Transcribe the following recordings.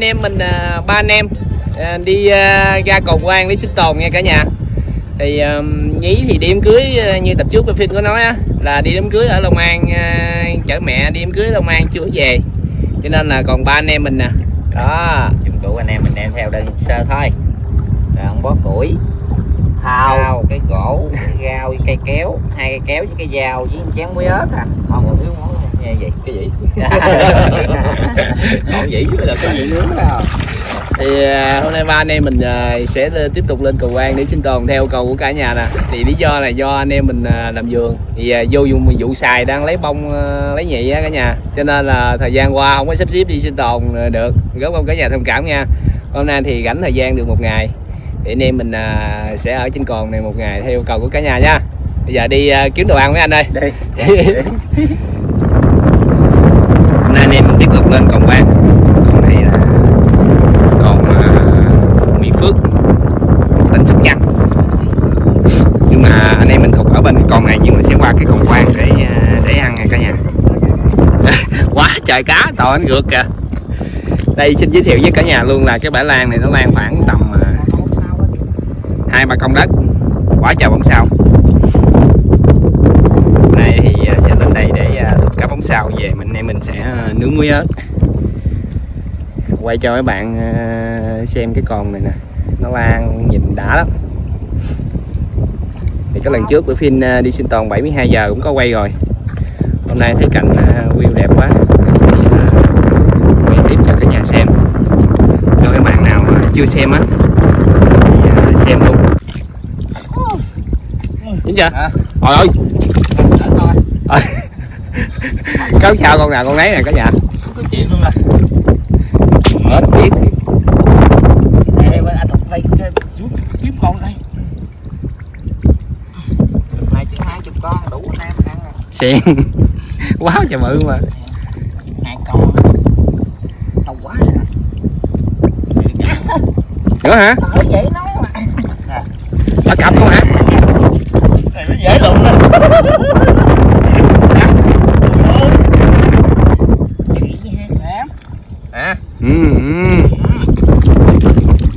anh em mình, ba anh em đi ra cầu Quan Lý Sinh Tồn nha cả nhà. Thì Nhí thì đi đám cưới như tập trước phim có nói á, là đi đám cưới ở Long An, chở mẹ đi đám cưới ở Long An chưa về, cho nên là còn ba anh em mình nè đó, dụng cụ anh em mình đem theo đơn sơ thôi. Rồi ông bó củi, thao cái gỗ, cái gao, cây kéo, hai cây kéo với cái dao với chén muối ớt à. Không có thiếu món nghe vậy cái gì còn vậy chứ là cái gì nướng nào. Thì hôm nay ba anh em mình sẽ tiếp tục lên cầu Quan để sinh tồn theo cầu của cả nhà nè. Thì lý do là do anh em mình làm vườn, thì vô dùng vụ xài đang lấy bông lấy nhị á cả nhà, cho nên là thời gian qua không có sắp xếp đi sinh tồn được, góp công cả nhà thông cảm nha. Hôm nay thì rảnh thời gian được một ngày thì anh em mình sẽ ở trên còn này một ngày theo cầu của cả nhà nha. Bây giờ đi kiếm đồ ăn với anh ơi đi. Hôm nay anh em tiếp tục lên cầu Quan. Con này nhưng mà sẽ qua cái cầu Quan để ăn nha cả nhà. Quá trời cá, tội anh rượt kìa. Đây xin giới thiệu với cả nhà luôn là cái bãi lan này nó lan khoảng tầm 2-3 công đất, quá trời bóng sao. Hôm nay thì sẽ lên đây để thục cá bóng sao về mình em mình sẽ nướng muối ớt. Quay cho các bạn xem cái con này nè, nó lan nhìn đã lắm. Thì cái lần trước bữa phim đi sinh tồn 72 giờ cũng có quay rồi. Hôm nay thấy cảnh view đẹp quá thì quay tiếp cho cả nhà xem. Cho các bạn nào chưa xem á thì xem luôn. Chính chưa? Trời ơi. Cáo sao con nào con nấy nè cả nhà. Có chuyện luôn nè. Hết biết. Đây bên anh Thục đây xuống kiếm con đây. Con đủ ăn rồi. Quá trời mự mà. Hai con. Sâu quá rồi. Nữa hả? Ở vậy nấu mà. Bắt cặp không hả? Này nó dễ lụm lên. Hả?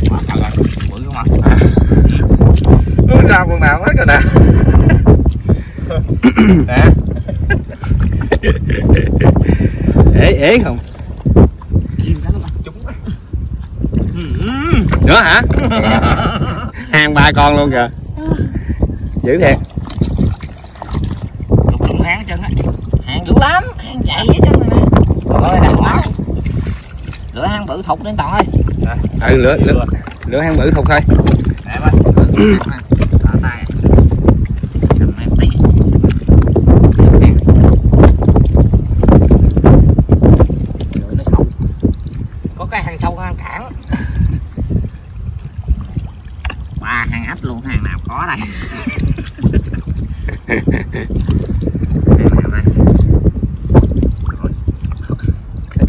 Quá trời rồi, bự không ạ? Nó ra con nào hết rồi nè. Hả? Ế không? Chim đánh mặt chúng. Nữa hả? Hàng ba con luôn kìa. Dữ thiệt. Lục hang hết trơn á. Hang dữ lắm, hang chạy hết trơn nè. Rồi đau quá. Lửa hang bự thục lên toàn ơi. Ừ, lửa hang bự thục thôi. Đẹp ơi.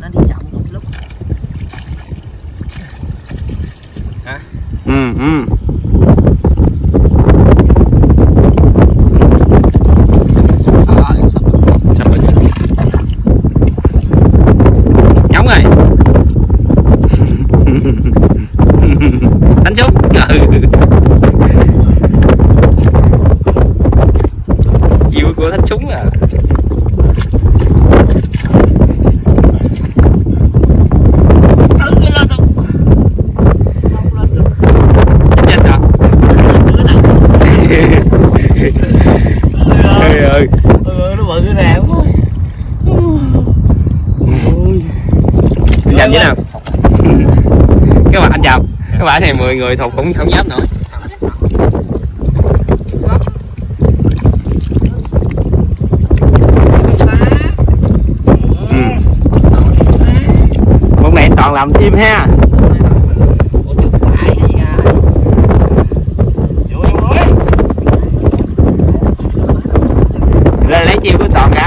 Nó đi chậm một lúc. Hả? Đánh xuống. Chiêu của đánh súng à. Nó bự thế nào quá. Anh làm thế nào? Các bạn anh chào. Cái bãi này 10 người thuộc cũng không dám nổi. Bọn này toàn làm team ha. Lên lấy chiêu của toàn cả.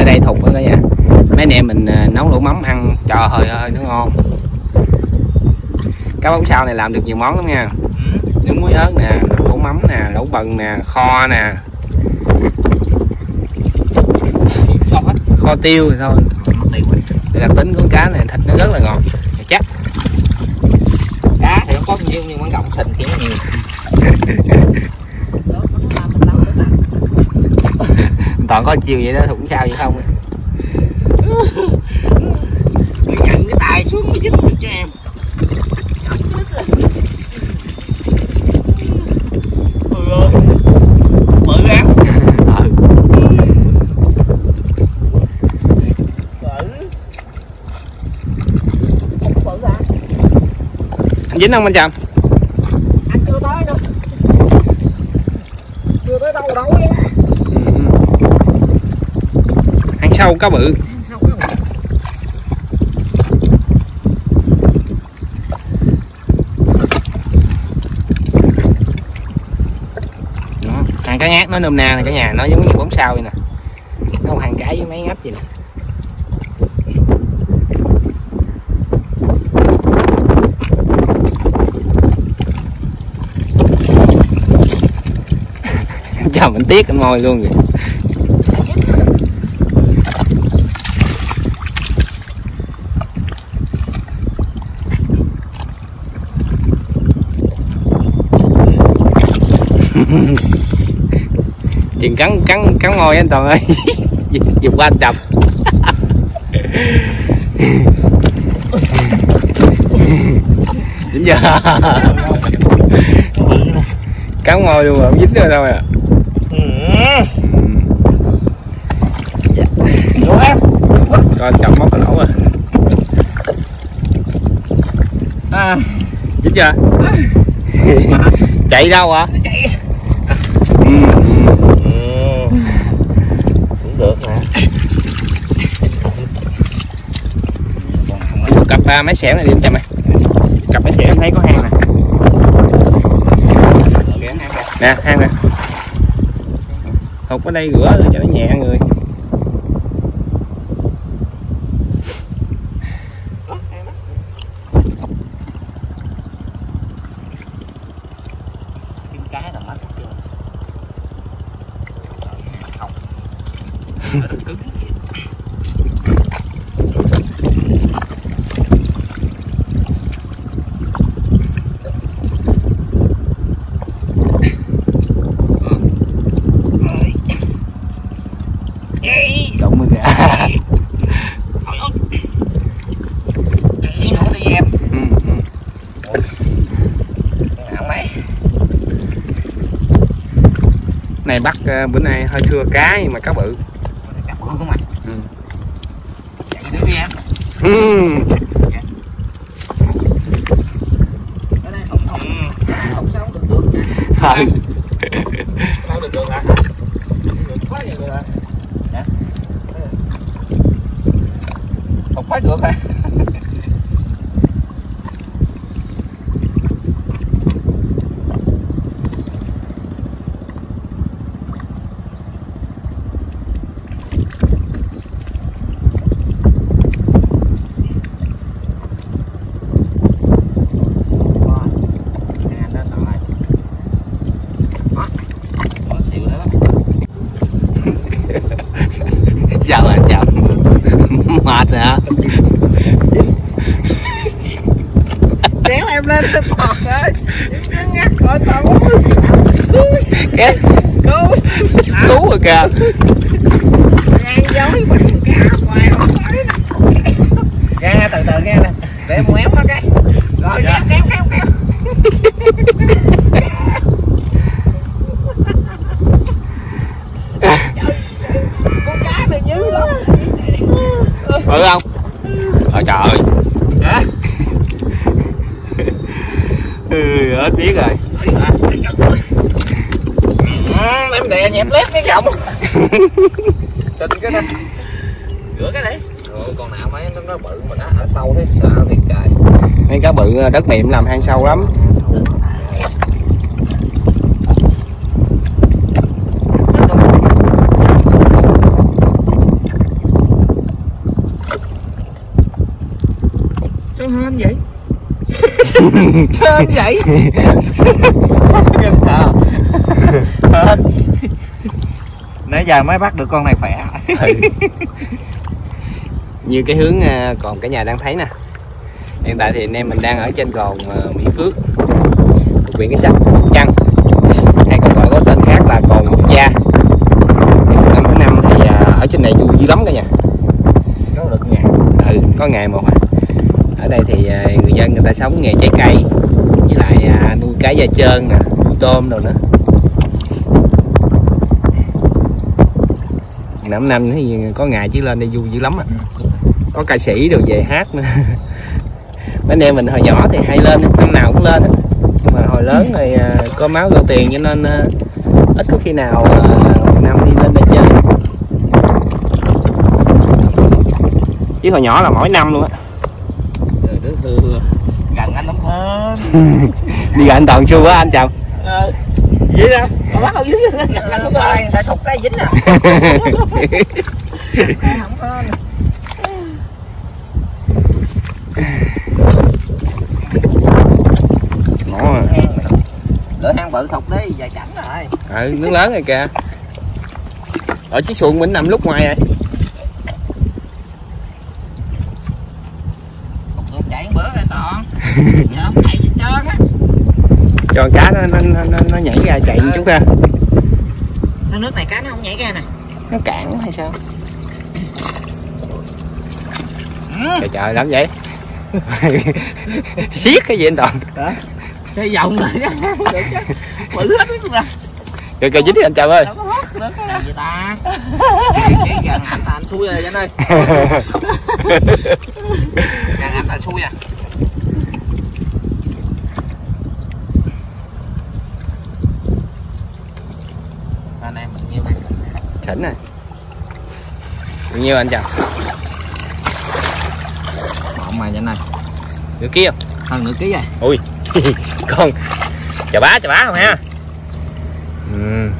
ra đây thùng nữa cả nhà. Mấy anh em mình nấu lẩu mắm ăn trời hơi hơi nó ngon. Cá bóng sao này làm được nhiều món lắm nha. Nướng muối ớt nè, lẩu mắm nè, lẩu bần nè, kho nè, kho tiêu thì thôi. Đây là tính của cá này, thịt nó rất là ngon, chắc. Cá thì nó có nhiêu nhưng quan trọng sình thì nó nhiều. Toàn có chiều vậy đó, cũng sao vậy không? Mình nhận cái tay xuống dính được cho em. Dính không anh Trầm? Anh chưa tới đâu. Chưa tới đâu đâu vậy. Ăn sâu cá bự. Đó, hàng cá ngát nó nôm na nè cả nhà, nó giống như bóng sao vậy nè. Nó hàng cá với mấy ngáp gì nè. Chào mình tiếc cái môi luôn kìa. Chừng cắn môi anh Toàn ơi. Dục qua anh Trầm. Dính chưa? Cắn môi luôn mà không dính nữa đâu à. Dạ. Coi chồng móc cái lẩu rồi. Dính chưa? Chạy đâu hả? Chạy. Cũng được hả? Cặp máy xẻo này đi anh Trầm ơi. Cặp máy xẻo em thấy có hang nè. Nè, hang nè. Hột ở đây rửa cho nó nhẹ người. Này bắt bữa nay hơi thưa cá nhưng mà cá bự. Cá bự không ạ? Chạy đứa đi em. Ở đây không sao không được được. Sao được được hả? Quá nhiều người hả? Không quá được hả? Kéo em lên cái bọt ơi. Nó ngắt khỏi tàu. Cứu. Cứu rồi kìa. Ngang dối mình cá hoài không thấy. Ra từ từ nghe nè. Để em éo nó cái. Rồi kéo. Con cá này dữ lắm. Bự không? Ôi trời ơi. Hả? Hết biết rồi. Em đè nhẹp lép cái cọng. Xịt cái này. Rửa cái này. Rồi còn nào mấy nó bự mà nó ở sâu thế sao thiệt trời. Mấy cá bự đất mềm làm hang sâu lắm. Hên vậy. Hên. Nãy giờ mới bắt được con này khỏe. Như cái hướng còn cả nhà đang thấy nè. Hiện tại thì anh em mình đang ở trên cồn Mỹ Phước, thuộc huyện cái Sóc Trăng, hay còn gọi có tên khác là cồn Quốc Gia. Năm tháng năm thì ở trên này vui dữ lắm cả nhà. Ừ, có ngày một à. Ở đây thì người dân người ta sống nghề trái cây với lại nuôi cá da trơn nè, nuôi tôm rồi nữa. Năm năm thì có ngày chứ lên đây vui dữ lắm à. Có ca sĩ rồi về hát nữa. Anh em mình hồi nhỏ thì hay lên, năm nào cũng lên, nhưng mà hồi lớn thì có máu có tiền cho nên ít có khi nào năm đi lên đây chơi, chứ hồi nhỏ là mỗi năm luôn á. Đứa thưa gần anh lắm hơn. Đi gần anh toàn xu quá anh chồng. Vậy nè, mà bắt đầu dính gần anh lắm hơn. Tại thục cái dính nè. Không hơn. Lửa hang bự thục đi, dài chảnh rồi. Ừ, nước lớn rồi kìa. Ở chiếc xuồng mình nằm lúc ngoài rồi. Chạy bữa rồi toàn. Không chạy gì trơn á. Cho cá nó nhảy ra chạy một chút ra. Sao nước này cá nó không nhảy ra nè? Nó cạn hay sao? Trời trời lắm vậy. Siết cái gì anh Toàn? Hả? Xây vòng rồi chứ. Được chứ. Bỏ lướt luôn nè. Kìa kìa dính đi anh chào ơi. Đâu có hót được cái gì ta. Cái gần ảnh là anh xui rồi anh ơi. Gần ảnh là xui à. Anh em mình nhiêu khỉnh này. Bao nhiêu anh chào. Mỏng mày anh ơi. Nửa ký không? Hơn nửa ký rồi. Ui. Con chà bá không ha. Ừ.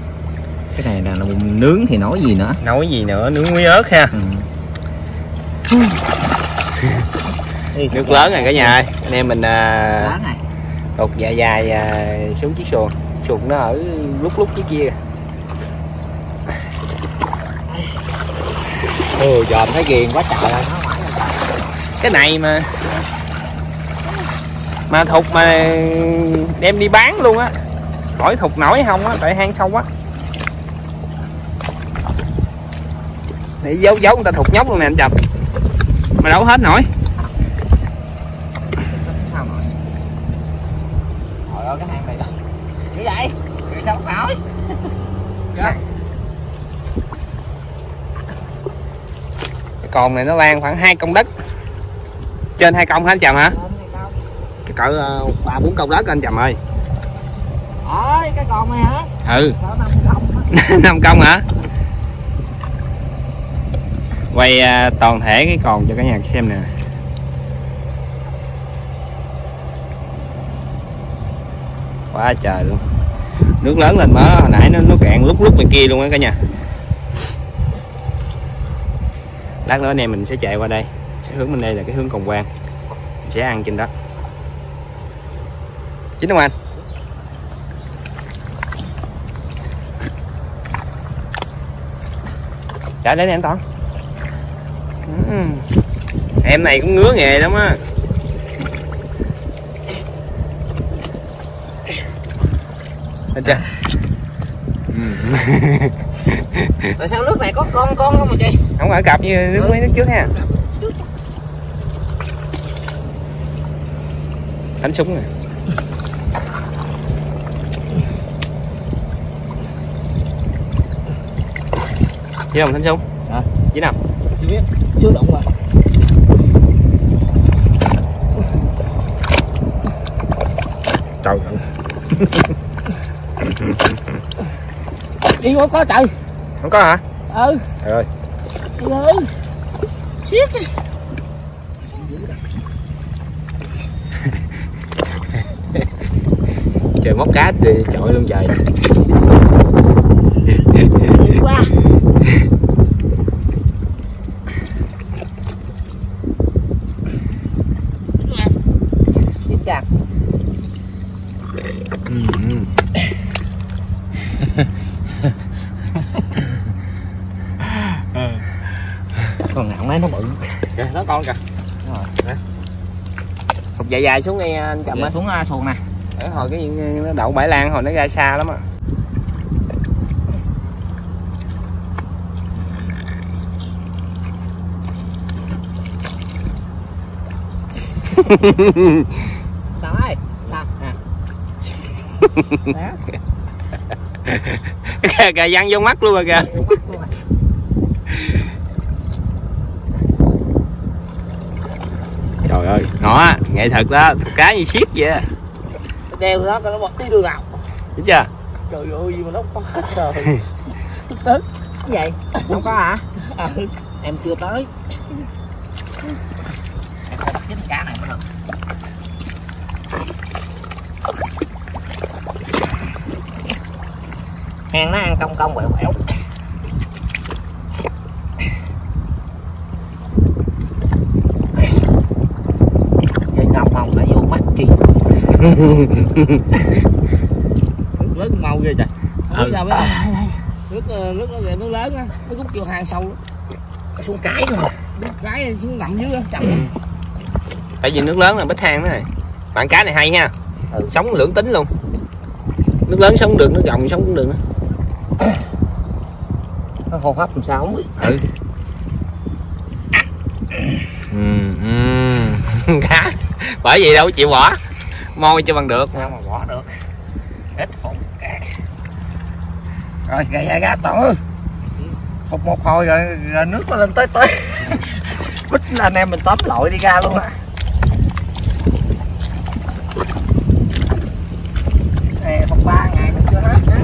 Cái này là nướng thì nói gì nữa, nấu gì nữa, nướng muối ớt ha. Ừ. Nước lớn rồi cả nhà ơi, anh em mình đột dài dài xuống chiếc xuồng. Xuồng nó ở lúc lúc chiếc kia. Ừ, dòm thấy ghiền quá trời. Cái này mà thục mà đem đi bán luôn á, khỏi thục nổi không á, tại hang sâu quá. Thì giấu người ta thục nhóc luôn nè anh chồng, mà đâu hết nổi. Trời ơi cái hang này đâu dữ vậy, người sao không nổi. Cái con này nó lan khoảng 2 công đất, trên 2 công hả anh chồng hả? Cỡ 3-4 công đất anh chồng ơi. Ôi, cái con này hả? Ừ. 5 công. 5 công hả? Quay toàn thể cái con cho cả nhà xem nè. Quá trời luôn. Nước lớn lên mớ, hồi nãy nó cạn lúc lúc ngoài kia luôn á cả nhà. Lát nữa anh em mình sẽ chạy qua đây. Cái hướng bên đây là cái hướng Cồn Quang. Mình sẽ ăn trên đất. Chính không anh? Chạy đến nè anh Toàn. Em này cũng ngứa nghề lắm á. Anh cha. Tại sao nước này có con không mà chị? Không phải cặp như nước mấy nước trước ha. Đánh súng nè. Chứ không Thanh Súng? Hả? Chứ nào? Chưa biết, chưa động rồi. Trời ơi. Đi quá có trời. Không có hả? Ừ. Trời ơi. Trời ơi. Xiết đi. Trời móc cá thì trội luôn trời. Qua. Chính chặt. Con ngọng ấy nó bự kìa, nó con kìa. Đúng rồi. Hụt dài dài xuống đây anh Trầm ơi. Xuống xuồng nè. Hồi cái nó đậu bãi lan hồi nó ra xa lắm á. Tao ơi, tao. Kìa, kìa văng vô mắt luôn rồi kìa. Trời ơi, nó nghệ thật đó, cá như xiết vậy á. Đeo đó nó bật tí đường nào. Đúng chưa? Trời ơi, gì mà nó không có trời. Tức cái vậy? Không có hả? À, em chưa tới. Em phải bắt cái cá này mới được. Hang nó ăn cong cong quẹo quẹo. Nước lớn màu ghê trời. Không sao biết nước nó kìa, nước lớn á, nó rút vô hang sâu lắm. Xuống cái luôn. Cái xuống nặng dưới á, chậm. Tại vì nước lớn là bít hang đó này. Bạn cá này hay ha. Sống lưỡng tính luôn. Nước lớn sống được, nước rộng sống cũng được nữa. Nó hô hấp làm sao không biết. Cá. Bởi vì đâu chịu bỏ. Môi cho bằng được. Sao mà bỏ được. Ít hụt cá. Rồi gà ra gà Toàn ơi. Hụt một hồi rồi, rồi nước nó lên tới tới. Bích là anh em mình tóm lội đi ra luôn á. Nè còn 3 ngày mình chưa hết nữa.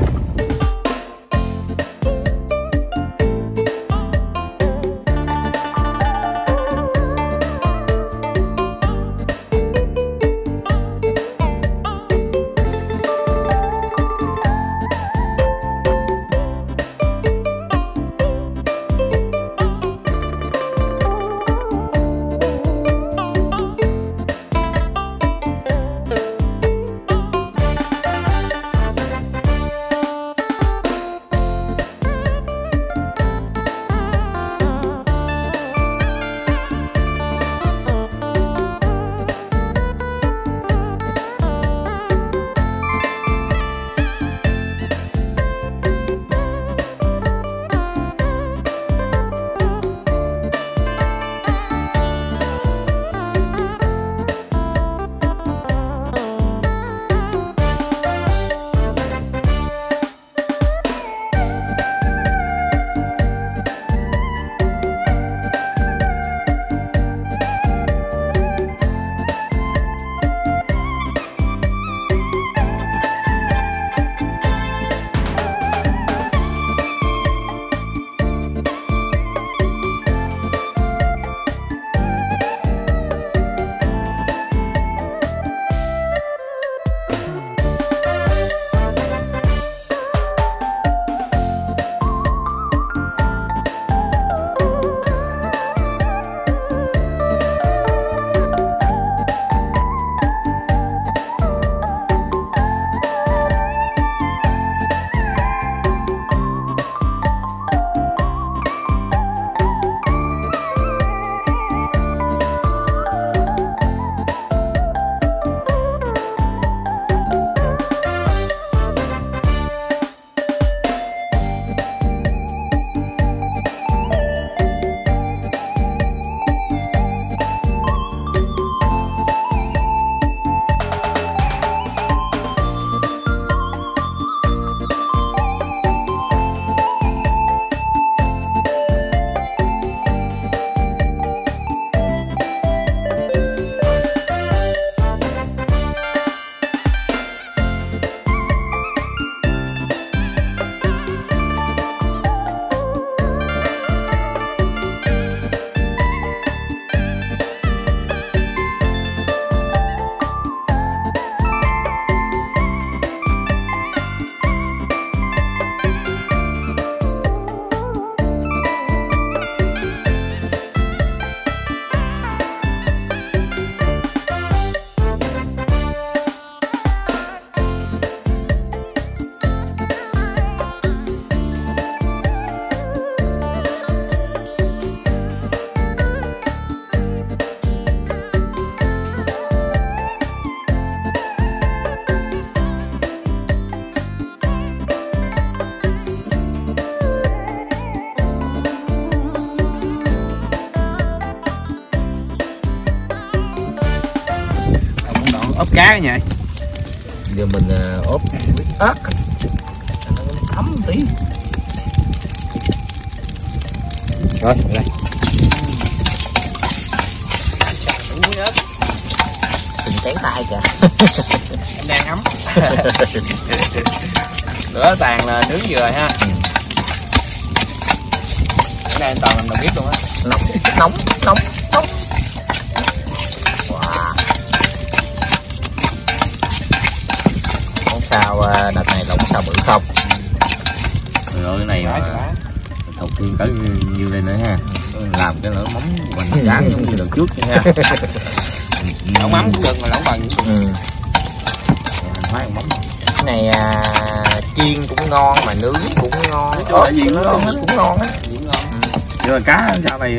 cá nha. Giờ mình ốp với ớt thấm một tí. Rồi, đây. Cháy tay kìa. Em đang ngắm. Lửa tàn là nướng dừa ha. Cái này toàn làm đầu bếp luôn á. Nóng. Wow. Không sao đợt này là không sao bự không. Rồi cái này mà đầu tiên tới nhiêu đây nữa ha. Làm cái lửa móng hoành tráng giống như lần trước vậy ha. Lẩu mắm cũng được mà lẩu bằng cũng được. Cái này chiên cũng ngon mà nướng cũng ngon. Ôi, gì nó cũng ngon á. Nhưng mà cá sau này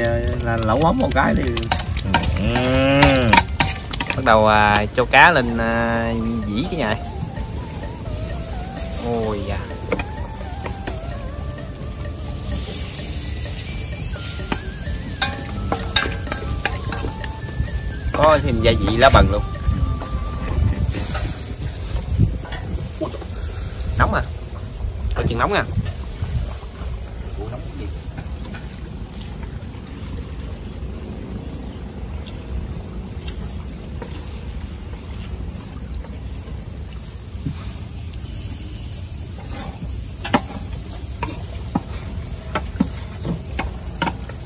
là lẩu mắm một cái thì bắt đầu cho cá lên dĩ cái nhà. Ôi da. Có thêm gia vị lá bần luôn. Nóng à. Có chừng nóng nha.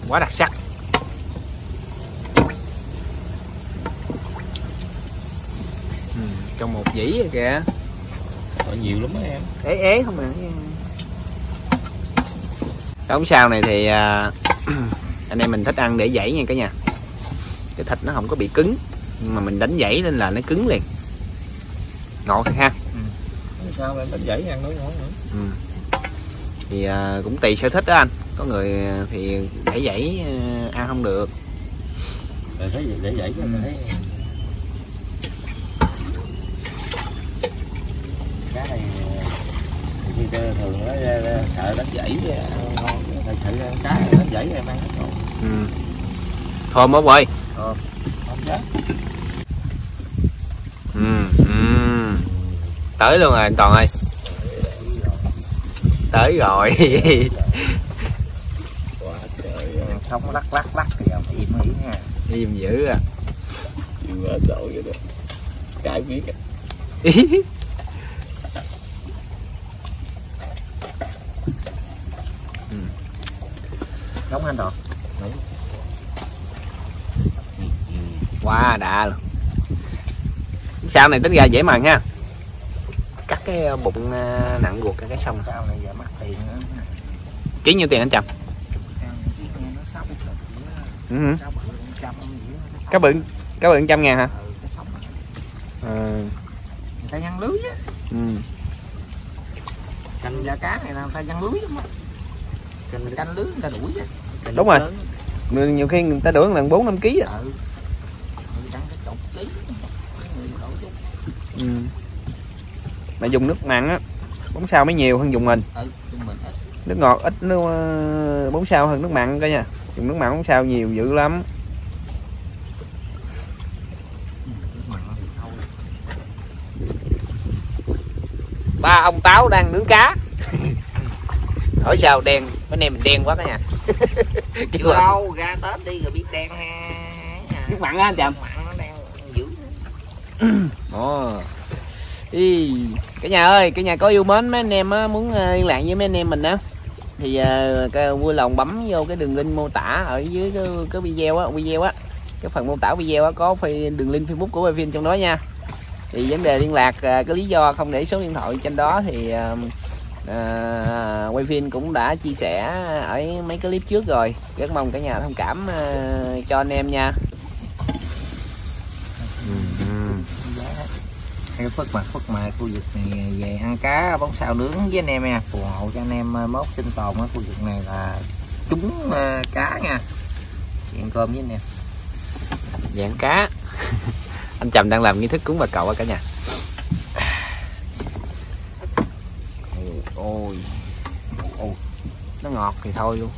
Quá đặc sắc. Trong một dĩ rồi kìa. Ở nhiều lắm đó em. Ế không à. Cái ống sao này thì anh em mình thích ăn để dãy nha cả nhà. Cái thịt nó không có bị cứng, nhưng mà mình đánh dãy lên là nó cứng liền. Ngọt thật ha. Sao mà đánh dãy ăn nó ngon nữa. Thì cũng tùy sở thích đó anh. Có người thì để dãy ăn không được. Thấy để dãy cho mình thấy. Cá này thì thường nó sợ đánh dãy ngon, sợ cá đánh dãy em ăn ngon. Thôi mốt ơi. Không chết. Tới luôn rồi anh Toàn ơi. Tới rồi. Không có lắc thì không im dữ nha. Im dữ à. Im hết rồi vậy đó. Cãi biết à. Nóng anh Toàn. Nóng. Quá đã luôn. Sao này tính ra dễ màng ha. Cắt cái bụng nặng ruột ra cái xong. Sao này giờ mất tiền nữa. Ký nhiêu tiền anh Trầm? Cá bự 100.000 hả? Người ta nhăn lưới á. Cành da cá này là người ta nhăn lưới lắm á. Mình canh lưới người ta đuổi á. Đúng rồi. Nhiều khi người ta đuổi là 4-5 kg á. Mà dùng nước mặn á, 4 sao mới nhiều hơn dùng mình. Nước ngọt ít, nước 4 sao hơn nước mặn cả nha. Dùng nước mặn 4 sao nhiều dữ lắm. Ba ông Táo đang nướng cá. Hỏi sao đen, bữa nay mình đen quá cả nhà. Đâu, ra Tết đi rồi biết đen ha. Nước mặn á anh Trầm. Mặn nó đang dữ. Ý, cả nhà ơi, cả nhà có yêu mến mấy anh em á, muốn liên lạc với mấy anh em mình á thì vui lòng bấm vô cái đường link mô tả ở dưới cái video á, cái phần mô tả video á có đường link Facebook của Vin trong đó nha. Thì vấn đề liên lạc, cái lý do không để số điện thoại trên đó thì quay phim cũng đã chia sẻ ở mấy cái clip trước rồi, rất mong cả nhà thông cảm cho anh em nha. Hay phất mặt khu vực này về ăn cá 4 sao nướng với anh em nha, phù hộ cho anh em mốt sinh tồn ở khu vực này là trúng cá nha. Ăn cơm với anh em. Dạng cá. Anh Trầm đang làm nghi thức cúng bà cậu á cả nhà. Ôi, nó ngọt thì thôi luôn.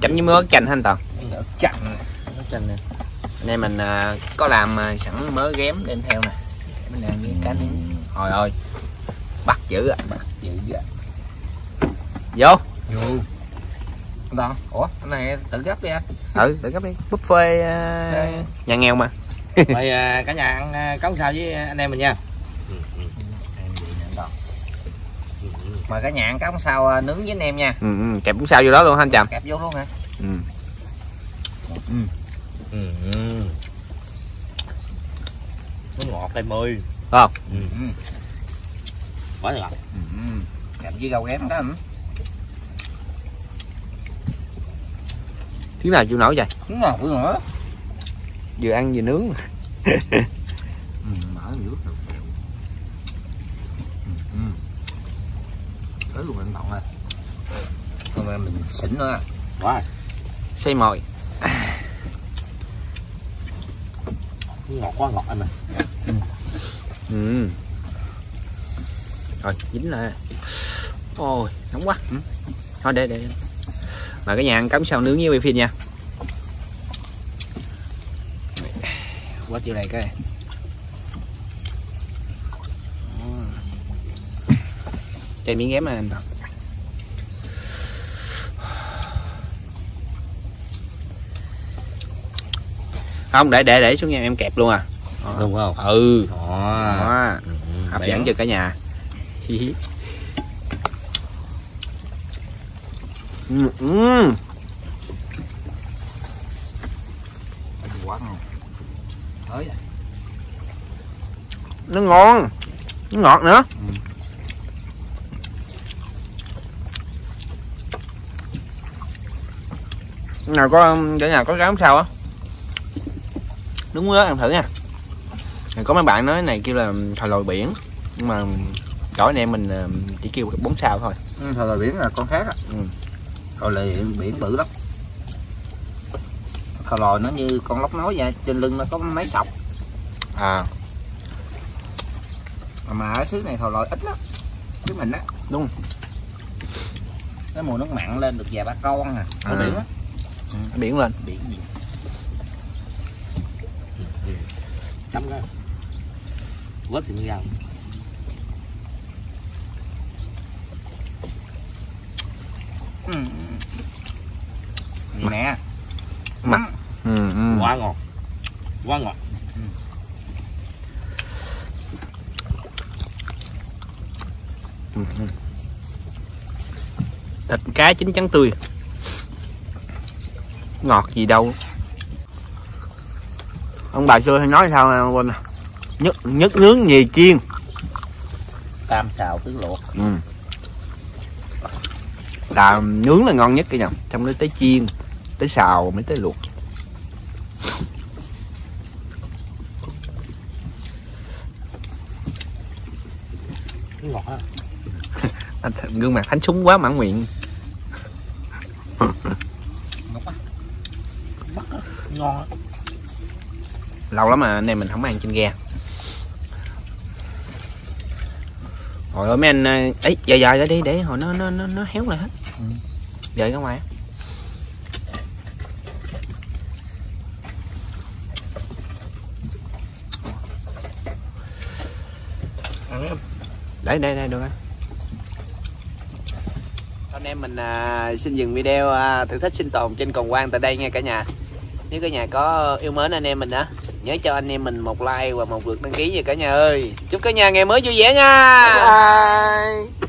Chấm với mớ chanh hả anh Toàn? Chanh nè. Nên mình có làm sẵn mớ ghém đem theo nè. Mình làm với cá nướng. Trời ơi, bắt dữ à, bắt dữ à. Vô. Vô. Đó. Ủa, cái này tự gấp đi anh. Ừ, tự gấp đi. Buffet nhà nghèo mà. Mời cả nhà ăn cống sao với anh em mình nha. Mời cả nhà ăn cống sao nướng với anh em nha. Kẹp cũng sao vô đó luôn hả anh Trầm? Kẹp vô luôn hả? Nó ngọt đây mười. Đúng không? Quá ngọt. Kẹp với rau ghém đó. Tiếng nào chịu nổi vậy? Tiếng nào chịu nổi. Vừa ăn vừa nướng. Mở nước được. Tới luôn anh Tòng ơi. Hôm nay mình xỉn nữa. Quá rồi. Xây mồi. Ngọt quá, ngọt anh ơi. Rồi, dính lại. Ôi, nóng quá. Thôi để. Mà cái nhà ăn cắm sao nướng với bê phim nha. Quá chiều này cái. Chạy miếng ghém này anh. Không, để xuống nha em kẹp luôn à. Đúng không? Ừ. Đó. Hấp dẫn cho cả nhà. Quá ngon. Tới rồi. Nó ngon. Nó ngọt nữa. Nào có cả nhà có cám sao á. Đúng đó, ăn thử nha. Có mấy bạn nói này kêu là thòi lòi biển, nhưng mà chỗ anh em mình chỉ kêu 4 sao thôi. Thòi lòi biển là con khác á. Thòi lòi biển bự lắm. Thòi lòi nó như con lóc nói vậy, trên lưng nó có mấy sọc. Mà ở xứ này thòi lòi ít lắm. Chứ mình á. Đúng. Cái mùa nước mặn lên được vài ba con à. Ở biển á. Biển lên. Biển gì? Tắm ra. Vớt thì mới ra. Nè. Mặn. Quá ngọt. Quá ngọt. Thịt cá chín trắng tươi. Ngọt gì đâu. Ông bà xưa hay nói sao quên nè. Nhất nướng nhì chiên. Tam xào tứ luộc. Là nướng là ngon nhất cái nhầm. Xong rồi tới chiên, tới xào mới tới luộc. Ngọt á. Gương mặt thánh súng quá mãn nguyện. Ngon đó. Lâu lắm mà anh em mình không ăn trên ghe. Hồi ơi mấy anh ấy dài ra đi để hồi nó héo lại hết. Dời ra ngoài. Đây được rồi. Anh em mình xin dừng video thử thách sinh tồn trên Cồn Quang tại đây nha cả nhà. Nếu cả nhà có yêu mến anh em mình á, nhớ cho anh em mình một like và một lượt đăng ký nha cả nhà ơi. Chúc cả nhà ngày mới vui vẻ nha. Bye bye.